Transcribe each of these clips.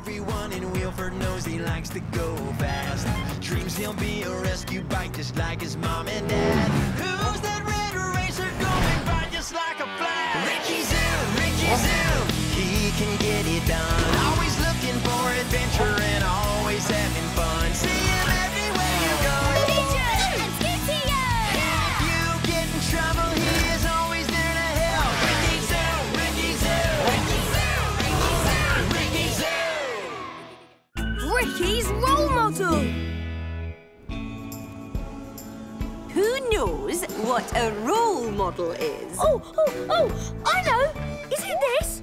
Everyone in Wheelford knows he likes to go fast. Dreams he'll be a rescue bike just like his mom and dad. Who's that red racer going by just like a flash? Ricky Zoom, Ricky Zoom, he can get it done. Always looking for adventure and always having fun. See him everywhere you go. DJ and Scootio! If you get in trouble, he is always there to help. Ricky Zoom, Ricky Zoom, Ricky Zoom, Ricky Zoom, Ricky Zoom. Ricky's role model. Who knows what a role model is? Oh, I know. Is it this?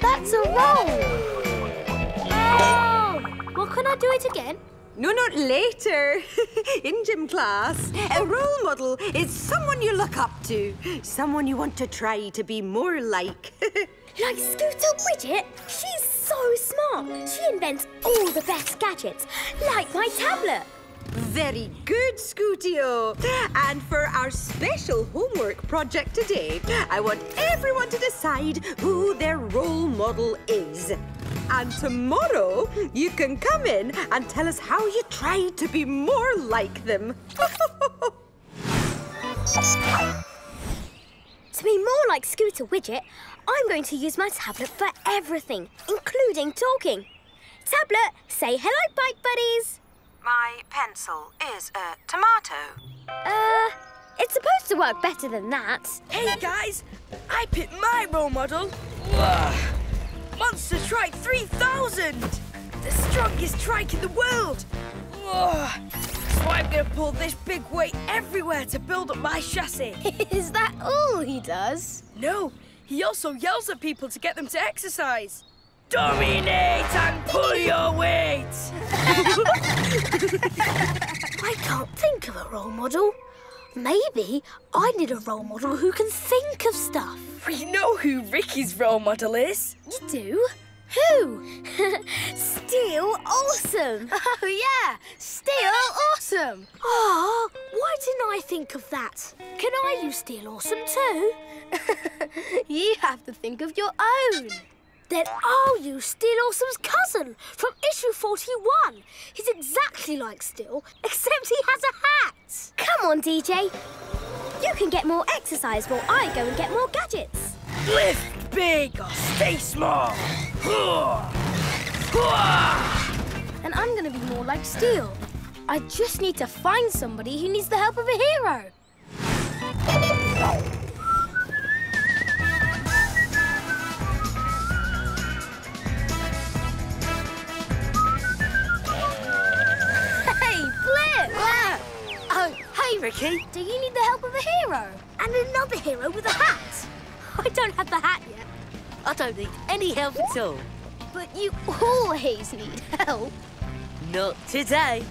That's a roll. Oh! Well, can I do it again? No, not later. In gym class. A role model is someone you look up to. Someone you want to try to be more like. Like Scooter Widget? She's so smart. She invents all the best gadgets, like my tablet. Very good, Scootio. And for our special homework project today, I want everyone to decide who their role model is. And tomorrow, you can come in and tell us how you tried to be more like them. To be more like Scooter Widget, I'm going to use my tablet for everything, including talking. Tablet, say hello, bike buddies. My pencil is a tomato. It's supposed to work better than that. Hey, guys, I picked my role model. Monster Trike 3000! The strongest trike in the world! So I'm going to pull this big weight everywhere to build up my chassis. Is that all he does? No, he also yells at people to get them to exercise. Dominate and pull your weight! I can't think of a role model. Maybe I need a role model who can think of stuff. We know who Ricky's role model is. You do? Who? Steel Awesome. Oh, yeah. Steel Awesome. Oh, why didn't I think of that? Can I do Steel Awesome too? You have to think of your own. Then I'll use Steel Awesome's cousin from issue 41. He's exactly like Steel, except he has a hat. Come on, DJ. You can get more exercise while I go and get more gadgets. Lift big or stay small. And I'm going to be more like Steel. I just need to find somebody who needs the help of a hero. Hey, Ricky. Do you need the help of a hero? And another hero with a hat. I don't have the hat yet. I don't need any help at all. But you always need help. Not today.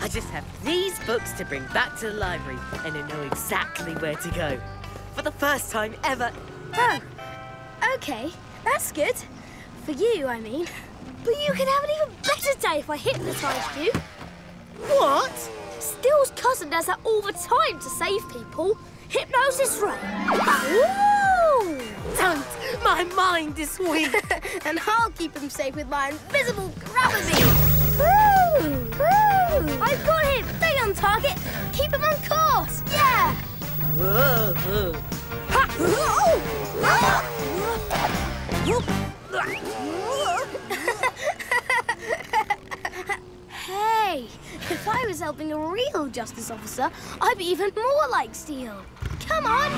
I just have these books to bring back to the library, and I know exactly where to go. For the first time ever. Oh, OK. That's good. For you, I mean. But you could have an even better day if I hypnotised you. What? Steel's cousin does that all the time to save people. Hypnosis Ray. Ooh! Don't! My mind is weak. And I'll keep him safe with my invisible gravity. Woo! I've got him! Stay on target. Keep him on course. Yeah! Whoa! Ha! Hey, if I was helping a real justice officer, I'd be even more like Steel. Come on!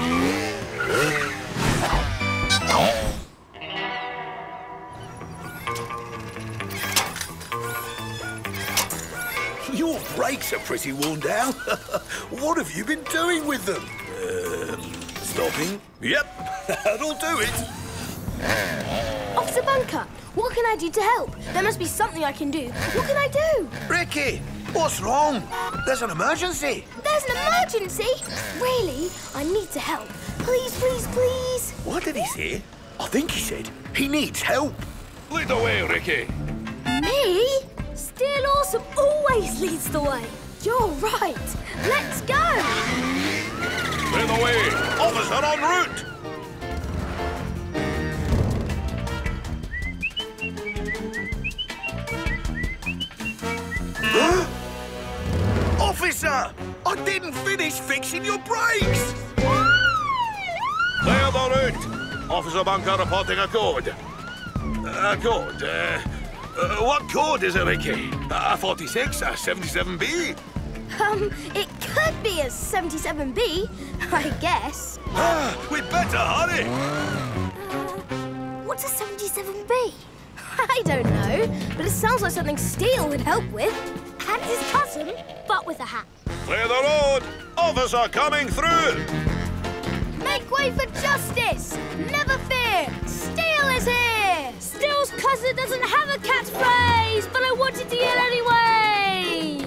Your brakes are pretty worn down. What have you been doing with them? Stopping? Yep, that'll do it. Officer Bunker, what can I do to help? There must be something I can do. What can I do? Ricky, what's wrong? There's an emergency. There's an emergency? Really? I need to help. Please, please, please. What did he say? I think he said he needs help. Lead the way, Ricky. Me? Steel Awesome always leads the way. You're right. Let's go. Clear the way. Officer en route. Officer! I didn't finish fixing your brakes! Clear the route! Officer Bunker reporting a code. A code? What code is it, Ricky? A 46? A 77B? It could be a 77B, I guess. We'd better hurry! What's a 77B? I don't know, but it sounds like something Steel would help with. And his cousin, but with a hat. Clear the road! Officer coming through! Make way for justice! Never fear! Steel is here! Steel's cousin doesn't have a catchphrase, but I wanted to yell anyway!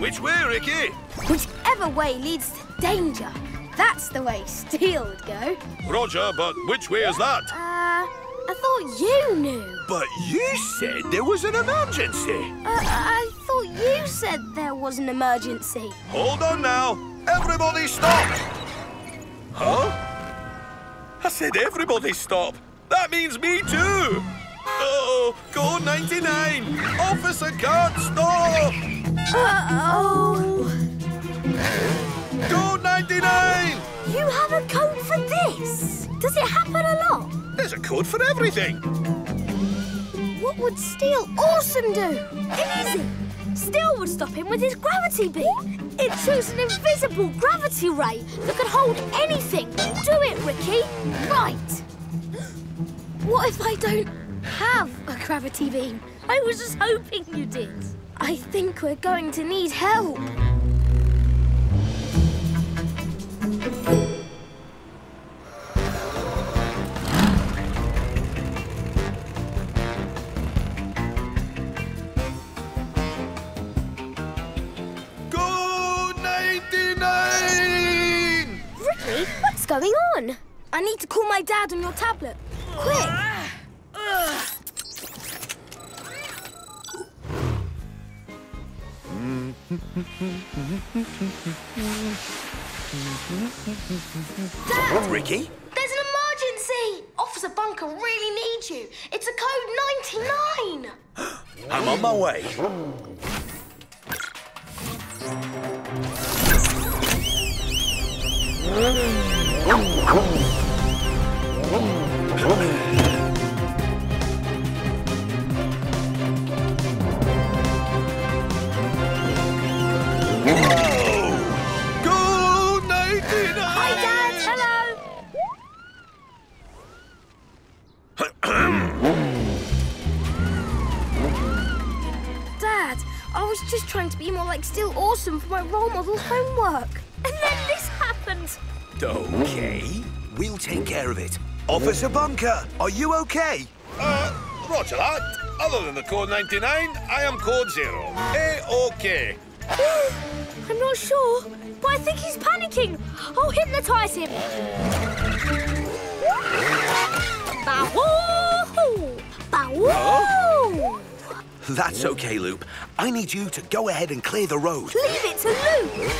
Which way, Ricky? Whichever way leads to danger. That's the way Steel would go. Roger, but which way is that? I thought you knew. But you said there was an emergency. I thought you said there was an emergency. Hold on now. Everybody stop! Huh? I said everybody stop. That means me too. Uh-oh, code 99. Officer can't stop. Uh-oh. Code 99! You have a code for this? Does it happen a lot? There's a code for everything. What would Steel Awesome do? Easy! Steel would stop him with his gravity beam. It shoots an invisible gravity ray that could hold anything. Do it, Ricky. Right. What if I don't have a gravity beam? I was just hoping you did. I think we're going to need help. Going on? I need to call my dad on your tablet. Quick! Dad! Ricky? There's an emergency! Officer Bunker really needs you. It's a code 99! I'm on my way. Go 99! Hi, Dad! Hello! Dad, I was just trying to be more like Steel Awesome for my role model's homework. And then this happened. Okay. We'll take care of it. Officer Bunker, are you okay? Roger that. Other than the code 99, I am code 0. A-OK. I'm not sure, but I think he's panicking. I'll hypnotise him. Ba-woo! Ba-woo! That's okay, Loop. I need you to go ahead and clear the road. Leave it to Loop.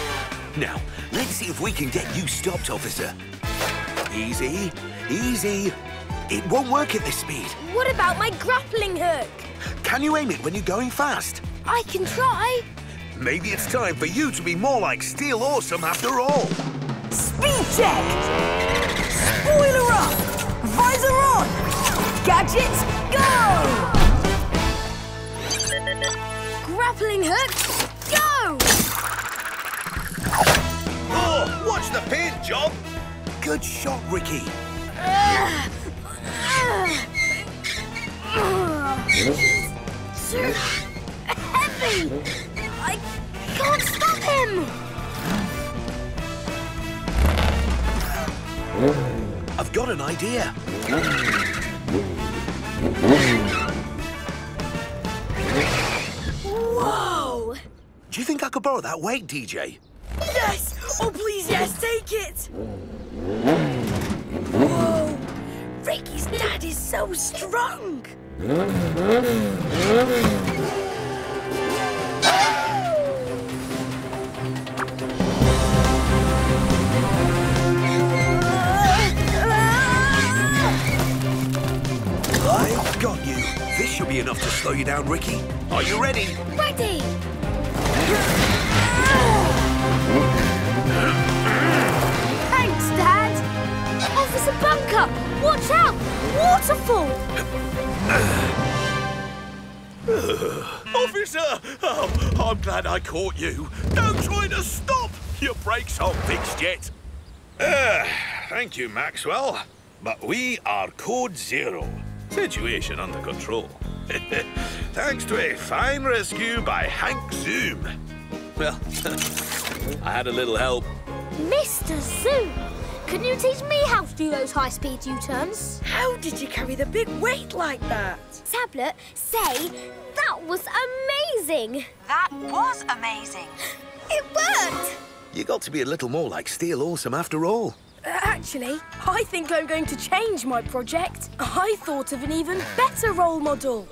Now, let's see if we can get you stopped, Officer. Easy, easy. It won't work at this speed. What about my grappling hook? Can you aim it when you're going fast? I can try. Maybe it's time for you to be more like Steel Awesome after all. Speed check! Spoiler up! Visor on! Gadgets, go! Grappling hook, go! Oh, watch the paint job! Good shot, Ricky. It's too heavy. I can't stop him. I've got an idea. Whoa! Do you think I could borrow that weight, DJ? Yes! Oh, please, yes, take it! Whoa! Ricky's dad is so strong! quickly enough to slow you down, Ricky. Are you ready? Ready! Thanks, Dad! Officer Bunker! Watch out! Waterfall! Officer! Oh, I'm glad I caught you. Don't try to stop! Your brakes aren't fixed yet. Thank you, Maxwell. But we are Code Zero. Situation under control. Thanks to a fine rescue by Hank Zoom. Well, I had a little help. Mr. Zoom, can you teach me how to do those high-speed U-turns? How did you carry the big weight like that? Tablet, say, that was amazing. That was amazing. It worked. You got to be a little more like Steel Awesome after all. Actually, I think I'm going to change my project. I thought of an even better role model.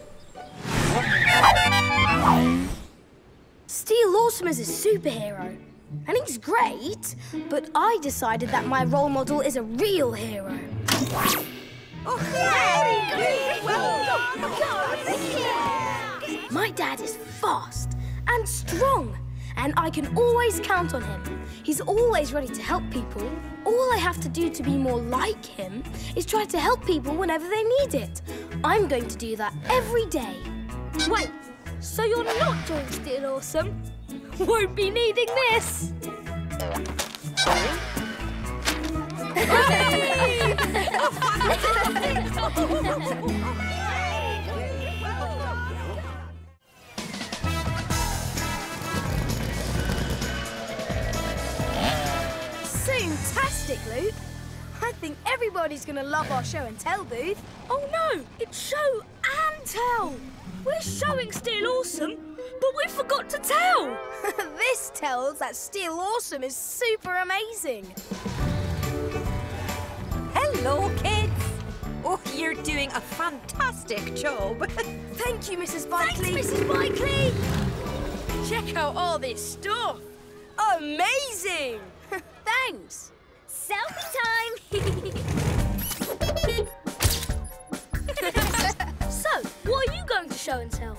Steel Awesome is a superhero, and he's great, but I decided that my role model is a real hero. My dad is fast and strong, and I can always count on him. He's always ready to help people. All I have to do to be more like him is try to help people whenever they need it. I'm going to do that every day. Wait, so you're not doing Steel Awesome? Won't be needing this. Fantastic, Loop. I think everybody's going to love our show and tell booth. Oh no, it's show and tell. We're showing Steel Awesome, but we forgot to tell. This tells that Steel Awesome is super amazing. Hello, kids. Oh, you're doing a fantastic job. Thank you, Mrs. Bikeley. Thanks, Mrs. Bikeley. Check out all this stuff. Amazing. Thanks. Selfie time! So, what are you going to show and tell?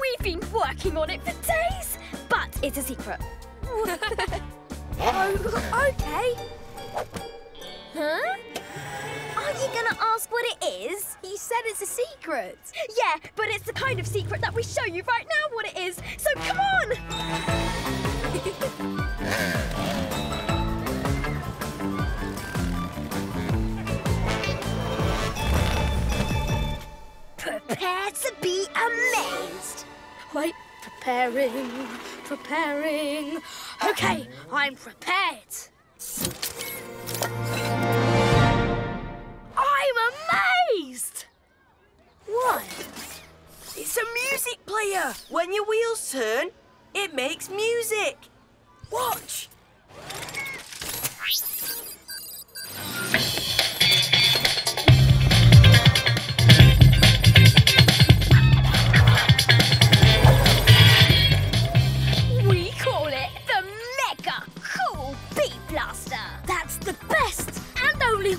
We've been working on it for days, but it's a secret. Oh, okay. Huh? Are you going to ask what it is? You said it's a secret. Yeah, but it's the kind of secret that we show you right now what it is, so come on! Prepare to be amazed. Wait, preparing. Okay, I'm prepared. I'm amazed! Why? It's a music player. When your wheels turn, it makes music. Watch.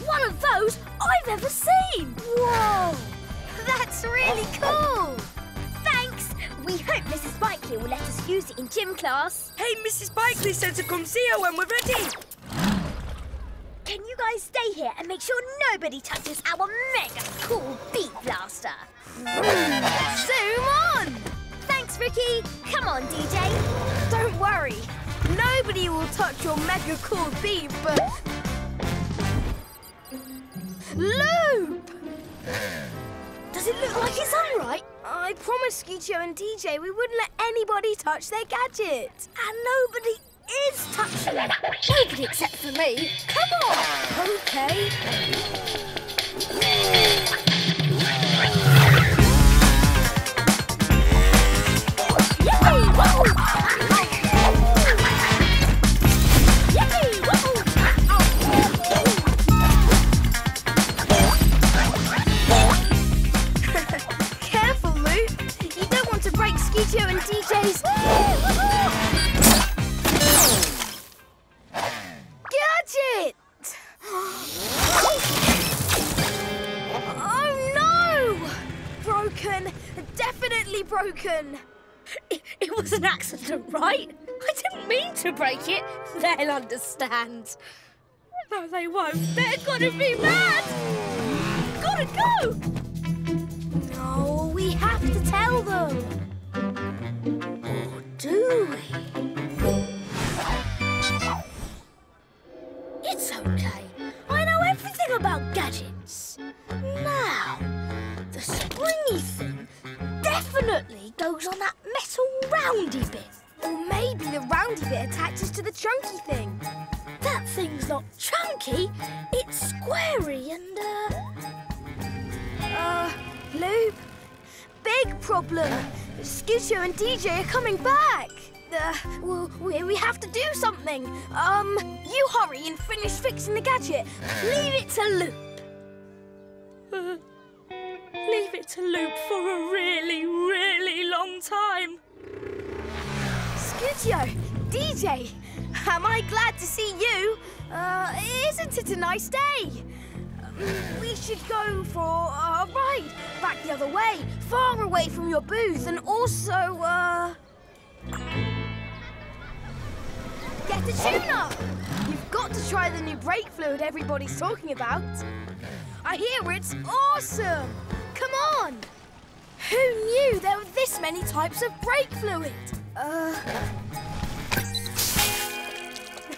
One of those I've ever seen. Whoa, that's really cool. Thanks. We hope Mrs. Bikeley will let us use it in gym class. Hey, Mrs. Bikeley said to come see her when we're ready. Can you guys stay here and make sure nobody touches our mega cool beat blaster? Zoom on! Thanks, Ricky. Come on, DJ. Don't worry. Nobody will touch your mega cool beat, but... Loop! Does it look like it's all right? I promised Scootio and DJ we wouldn't let anybody touch their gadgets. And nobody is touching them. Nobody except for me. Come on! Okay. Yippee! Whoa! Scootio and DJ's... Gadget! Oh broken. It was an accident, right? I didn't mean to break it. They'll understand. No, they won't. They're gonna be mad. Gotta go. No, we have to tell them. Or do we? It's okay. I know everything about gadgets. Now, the springy thing definitely goes on that metal roundy bit. Or maybe the roundy bit attaches to the chunky thing. That thing's not chunky, it's squarey and, Loop, big problem. Scootio and DJ are coming back. We have to do something. You hurry and finish fixing the gadget. Leave it to Loop. Leave it to Loop for a really, really long time. Scootio, DJ, am I glad to see you? Isn't it a nice day? We should go for a ride back the other way, far away from your booth, and also, get a tune-up! You've got to try the new brake fluid everybody's talking about. I hear it's awesome! Come on! Who knew there were this many types of brake fluid?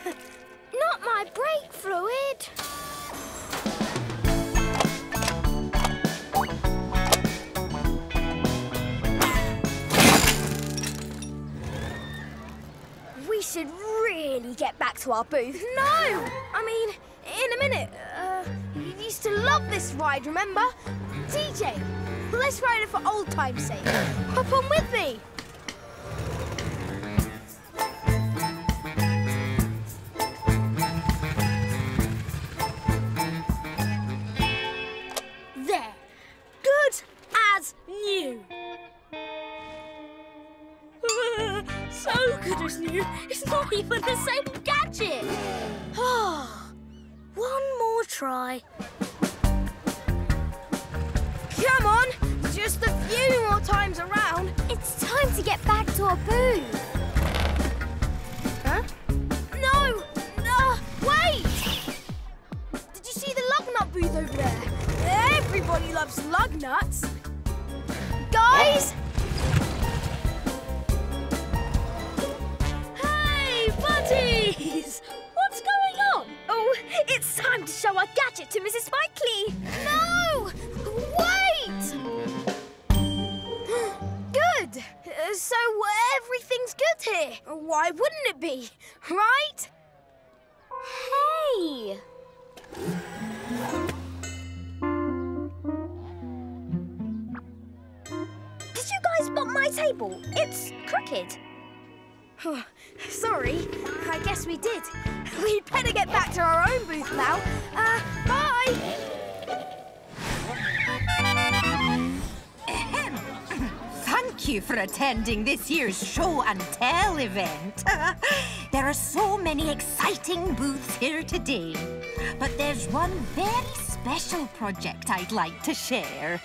Not my brake fluid! We should really get back to our booth. No! I mean, in a minute. You used to love this ride, remember? DJ, let's ride it for old time's sake. Hop on with me. There. Good as new. So good as new, it's not even the same gadget! Oh, one more try. Come on, just a few more times around. It's time to get back to our booth. Huh? No! No! Wait! Did you see the lug nut booth over there? Everybody loves lug nuts. Guys! Buddies! What's going on? Oh, it's time to show our gadget to Mrs. Bikeley. No! Wait! Good! So everything's good here. Why wouldn't it be? Right? Hey! Did you guys bump my table? It's crooked. Oh, sorry, I guess we did. We'd better get back to our own booth now. Bye! Thank you for attending this year's show and tell event. There are so many exciting booths here today, but there's one very special project I'd like to share.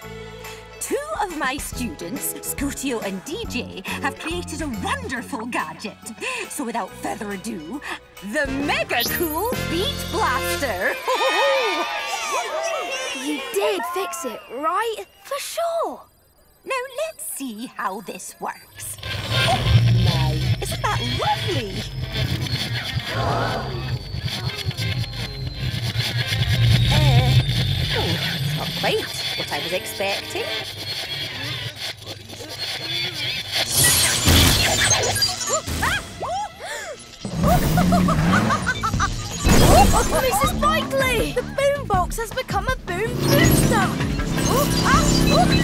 Two of my students, Scootio and DJ, have created a wonderful gadget. So without further ado, the mega cool Beat Blaster! You did fix it, right? For sure! Now let's see how this works. Oh my, isn't that lovely? Not quite what I was expecting. Mrs. Bikeley! The boombox has become a boom booster! Mrs. Bikeley!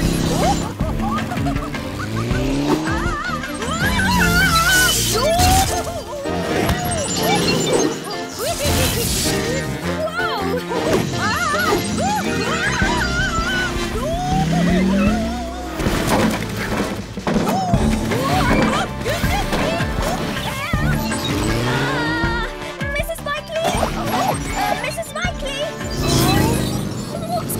Mrs. Bikeley! What's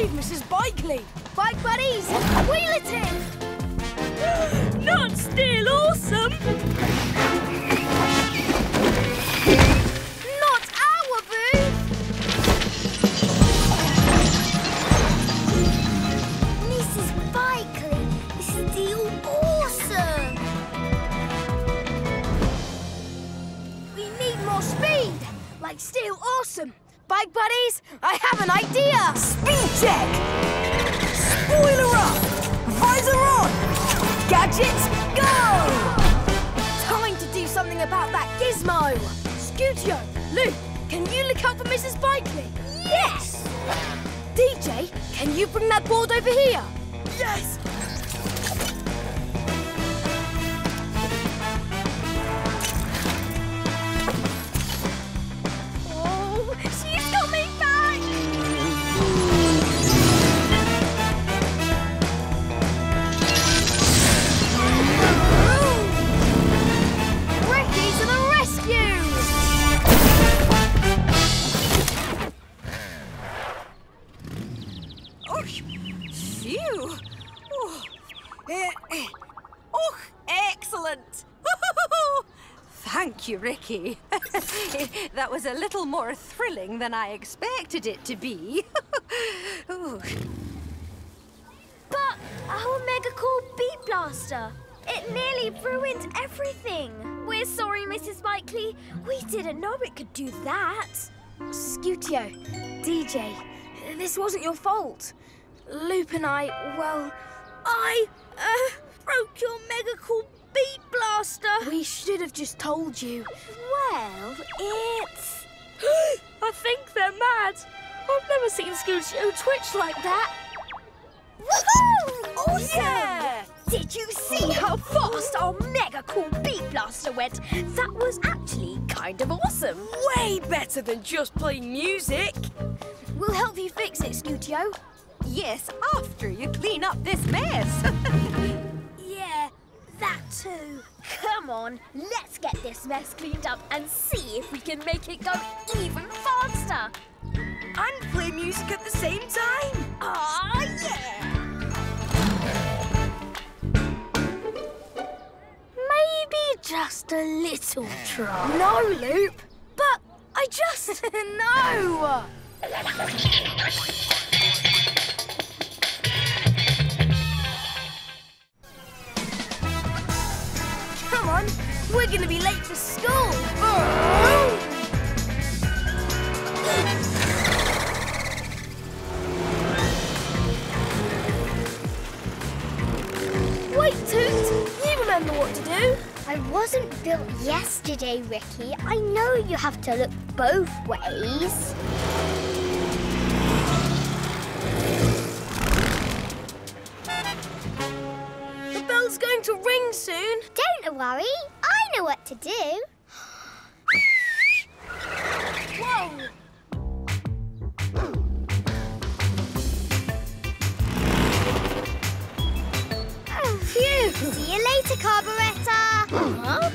save Mrs. Bikeley. Bike buddies, wheel it in! Not Steel Awesome! Not our booth! Mrs. Bikeley, this is Steel Awesome! We need more speed, like Steel Awesome. Bike buddies, I have an idea! Speed check! Spoiler up! Visor on! Gadgets, go! Time to do something about that gizmo! Scootio, Loop, can you look out for Mrs. Bikeley? Yes! DJ, can you bring that board over here? Yes! Ricky. That was a little more thrilling than I expected it to be. But our mega cool beat blaster, it nearly ruined everything. We're sorry, Mrs. Bikeley. We didn't know it could do that. Scootio, DJ, this wasn't your fault. Loop and I, well, I broke your mega cool beat blaster! We should have just told you. Well, it's... I think they're mad. I've never seen Scootio twitch like that. Woohoo! Awesome! Yeah! Did you see how fast our mega cool beat blaster went? That was actually kind of awesome. Way better than just playing music. We'll help you fix it, Scootio. Yes, after you clean up this mess. That too. Come on, let's get this mess cleaned up and see if we can make it go even faster. And play music at the same time. Ah, yeah. Maybe just a little try. No, Loop. But I just... No. Come on, we're going to be late for school! Wait, Toot! You remember what to do! I wasn't built yesterday, Ricky. I know you have to look both ways. It's going to ring soon. Don't worry, I know what to do. Whoa! Oh, phew! See you later, Carburetta. Huh?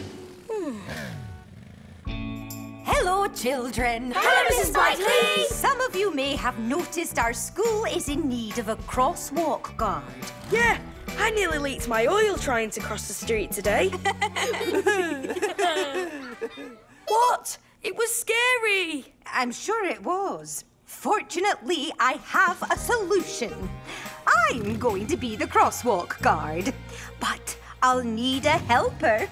Hello, children. Hello, Mrs. Bikeley. Some of you may have noticed our school is in need of a crosswalk guard. Yeah. I nearly leaked my oil trying to cross the street today. What? It was scary. I'm sure it was. Fortunately, I have a solution. I'm going to be the crosswalk guard, but I'll need a helper.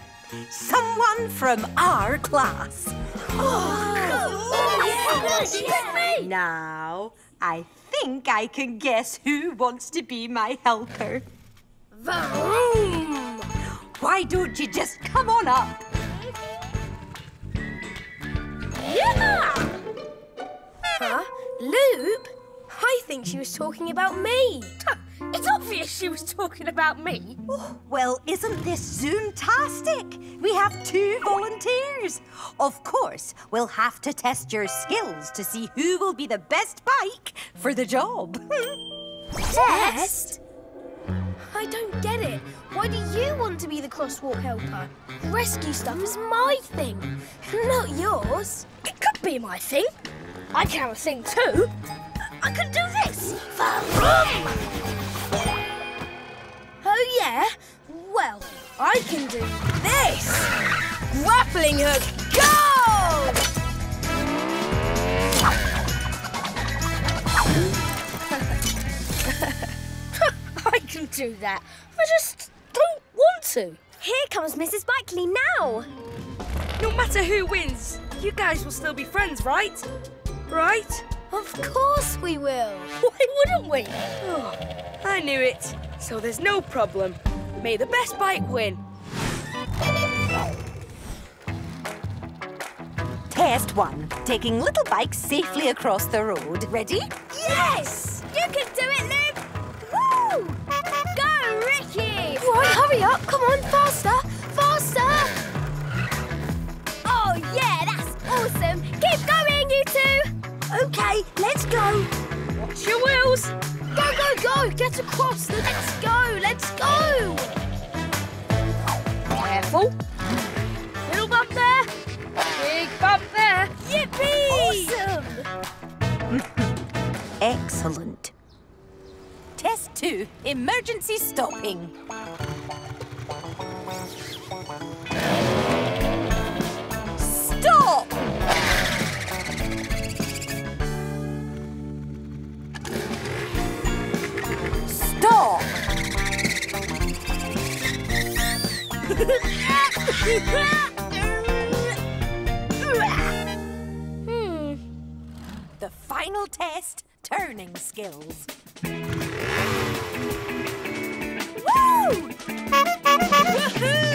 Someone from our class. Oh, now, I think I can guess who wants to be my helper. Vroom. Why don't you just come on up? Yeah! Huh? Loop? I think she was talking about me. It's obvious she was talking about me. Oh, well, isn't this Zoom-tastic? We have 2 volunteers. Of course, we'll have to test your skills to see who will be the best bike for the job. Test? I don't get it. Why do you want to be the crosswalk helper? Rescue stuff is my thing, not yours. It could be my thing. I can have a thing too. I can do this! Oh, yeah? Well, I can do this! Grappling hook, go! I can do that. I just don't want to. Here comes Mrs. Bikeley now. No matter who wins, you guys will still be friends, right? Right? Of course we will. Why wouldn't we? Oh, I knew it. So there's no problem. May the best bike win. Test one. Taking little bikes safely across the road. Ready? Yes! You can do it, Loop! Woo! Go, Ricky! Right, hurry up. Come on, faster! Faster! Oh, yeah, that's awesome. Keep going, you two. OK, let's go. Watch your wheels. Go, go, go. Get across. Let's go. Let's go. Careful. Little bump there. Big bump there. Yippee. Awesome. Excellent. Test two, emergency stopping. Stop! Stop! The final test, turning skills. Woo! Woohoo!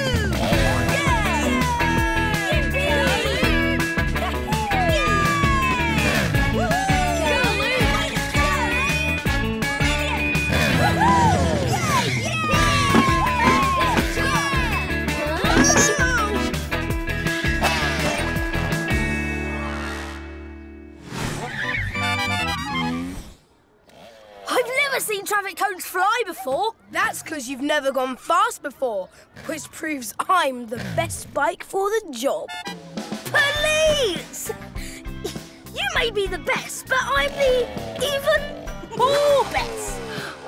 Cones fly before. That's because you've never gone fast before, which proves I'm the best bike for the job. Police! You may be the best, but I'm the even more best.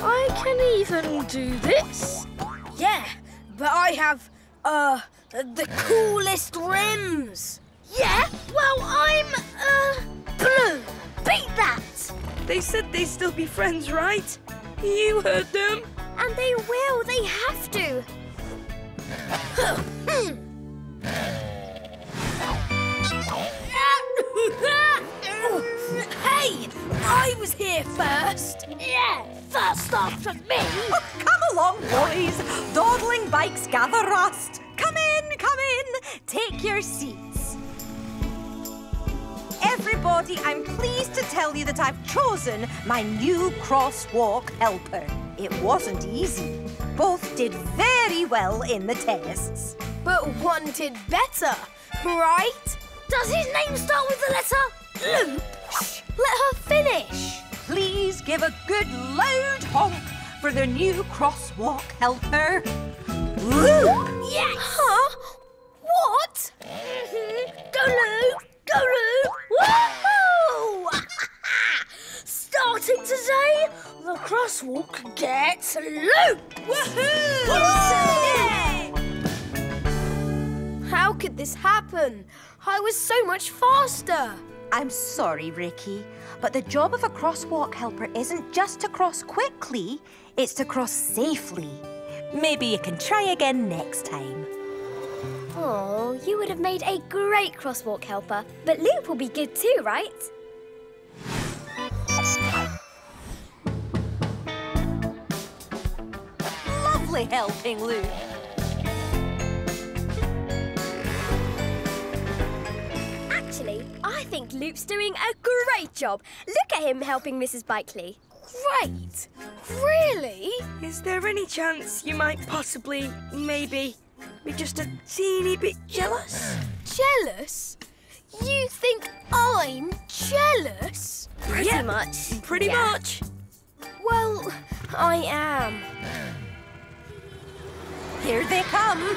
I can even do this. Yeah, but I have, the coolest rims. Yeah, well, I'm, blue. Beat that! They said they'd still be friends, right? You heard them. And they will. They have to. Hey! I was here first. Yeah, first after me. Oh, come along, boys. Dawdling bikes gather rust. Come in, come in. Take your seats. Everybody, I'm pleased to tell you that I've chosen my new crosswalk helper. It wasn't easy. Both did very well in the tests. But one did better, right? Does his name start with the letter Loop? Shh, let her finish. Please give a good loud honk for the new crosswalk helper, Loop. Yes! Huh? What? Go, Loop. Go, Loop! Woohoo! Starting today, the crosswalk gets Loop! Woohoo! Woo! How could this happen? I was so much faster. I'm sorry, Ricky, but the job of a crosswalk helper isn't just to cross quickly, it's to cross safely. Maybe you can try again next time. Oh, you would have made a great crosswalk helper. But Loop will be good too, right? Lovely helping, Loop. Actually, I think Loop's doing a great job. Look at him helping Mrs. Bikeley. Great! Really? Is there any chance you might possibly, maybe... We're just a teeny bit jealous. Jealous? You think I'm jealous? Pretty much. Pretty much. Well, I am. Here they come.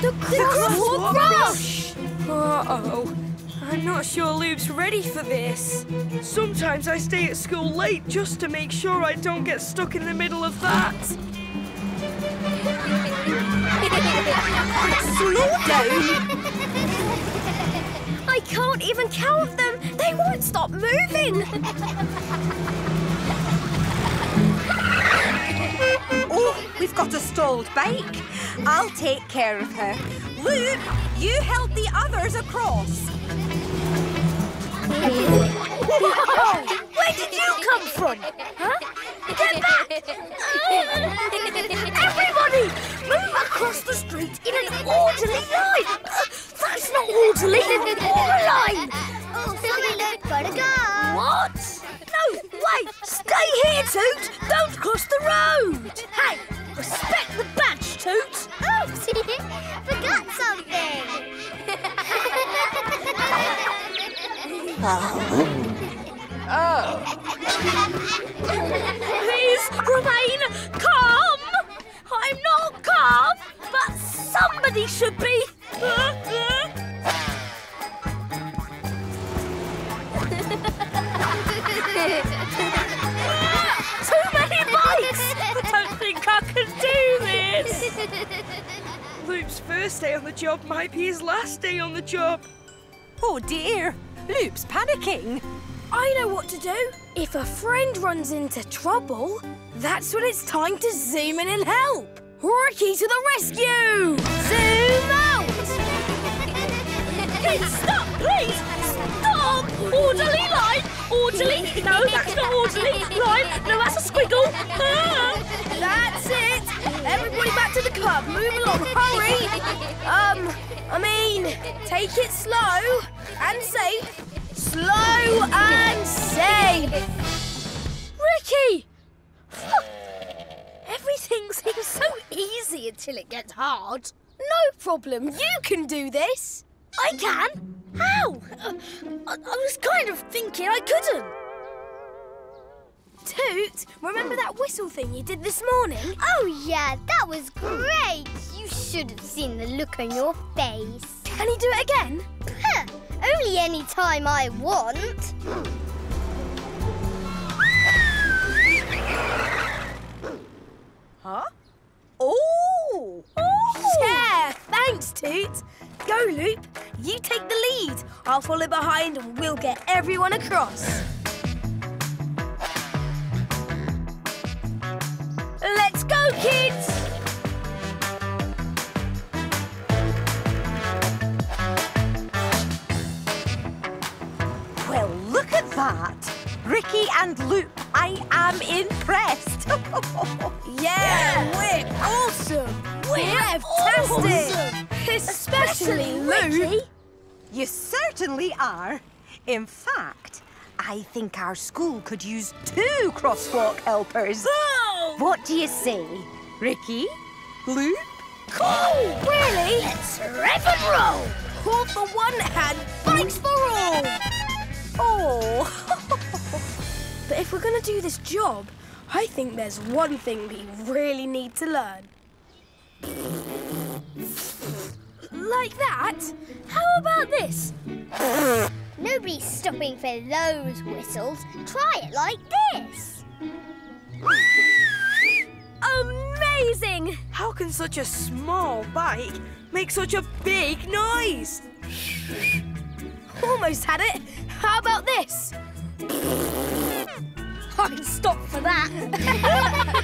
The crosswalk rush! Uh-oh. I'm not sure Loop's ready for this. Sometimes I stay at school late just to make sure I don't get stuck in the middle of that. Slow down! I can't even count them. They won't stop moving. Oh, we've got a stalled bike. I'll take care of her. Loop, you held the others across. Oh, where did you come from? Huh? Get back! Everybody, move across the street in an orderly line. That's not orderly. Line. Oh, sorry, Loop, gotta go. What? No, wait. Stay here, Toot. Don't cross the road. Hey, respect the badge, Toot. Oops, forgot something. Please remain calm. I'm not calm, but somebody should be. Too many bikes! I don't think I can do this! Loop's first day on the job might be his last day on the job. Oh dear, Loop's panicking. I know what to do. If a friend runs into trouble, that's when it's time to zoom in and help. Ricky to the rescue! Zoom out! Please stop, please! Stop! Orderly line! Orderly! No, that's not orderly! Line! No, that's a squiggle! Ah. That's it! Everybody back to the club! Move along! Hurry! Take it slow and safe. Slow and safe! Ricky! Everything seems so easy until it gets hard. No problem, you can do this! I can? How? I was kind of thinking I couldn't. Toot, remember that whistle thing you did this morning? Oh, yeah, that was great. You should have seen the look on your face. Can he do it again? Only any time I want. Huh? Oh! Yeah, thanks, Toot. Go, Loop. You take the lead. I'll follow behind and we'll get everyone across. Let's go, kids! Well, look at that. Ricky and Loop, I am impressed. Yeah, we're awesome. We're awesome. Especially Ricky. You certainly are. In fact, I think our school could use 2 crosswalk helpers. Oh. What do you say? Ricky? Loop? Cool! Really? Let's rev and roll! Call for one hand, bikes for all! Oh! But if we're going to do this job, I think there's one thing we really need to learn. Like that? How about this? Nobody's stopping for those whistles. Try it like this. Amazing! How can such a small bike make such a big noise? Almost had it. How about this? I can stop for that.